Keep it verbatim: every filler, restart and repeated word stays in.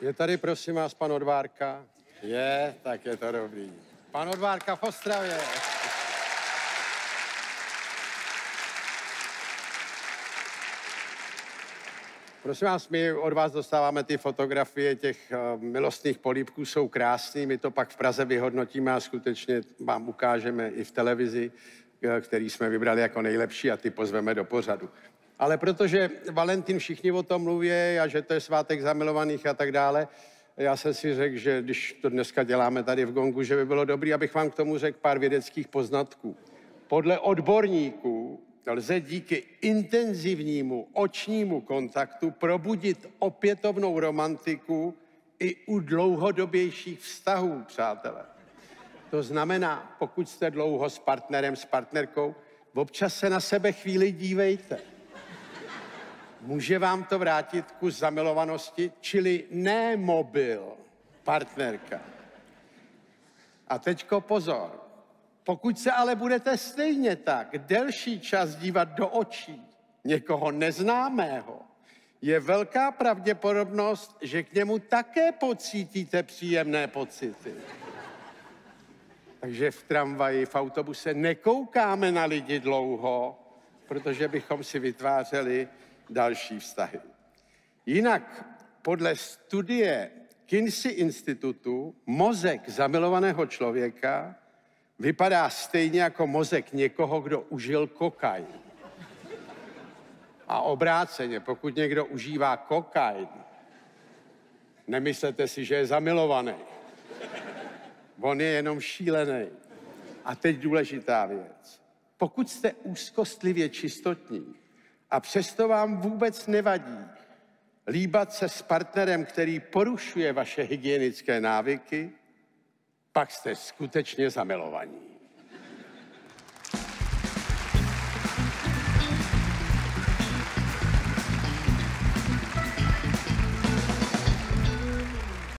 Je tady, prosím vás, pan Odvárka? Je, tak je to dobrý. Pan Odvárka v Ostravě. Prosím vás, my od vás dostáváme ty fotografie těch uh, milostných políbků, jsou krásný, my to pak v Praze vyhodnotíme a skutečně vám ukážeme i v televizi, který jsme vybrali jako nejlepší a ty pozveme do pořadu. Ale protože Valentín, všichni o tom mluví a že to je svátek zamilovaných a tak dále, já jsem si řekl, že když to dneska děláme tady v Gongu, že by bylo dobré, abych vám k tomu řekl pár vědeckých poznatků. Podle odborníků lze díky intenzivnímu očnímu kontaktu probudit opětovnou romantiku i u dlouhodobějších vztahů, přátelé. To znamená, pokud jste dlouho s partnerem, s partnerkou, občas se na sebe chvíli dívejte. Může vám to vrátit kus zamilovanosti, čili ne mobil, partnerka. A teďko pozor. Pokud se ale budete stejně tak delší čas dívat do očí někoho neznámého, je velká pravděpodobnost, že k němu také pocítíte příjemné pocity. Takže v tramvaji, v autobuse nekoukáme na lidi dlouho, protože bychom si vytvářeli další vztahy. Jinak podle studie Kinsey Institutu mozek zamilovaného člověka vypadá stejně jako mozek někoho, kdo užil kokain. A obráceně, pokud někdo užívá kokain, nemyslete si, že je zamilovaný. On je jenom šílený. A teď důležitá věc. Pokud jste úzkostlivě čistotní a přesto vám vůbec nevadí líbat se s partnerem, který porušuje vaše hygienické návyky, pak jste skutečně zamilovaní.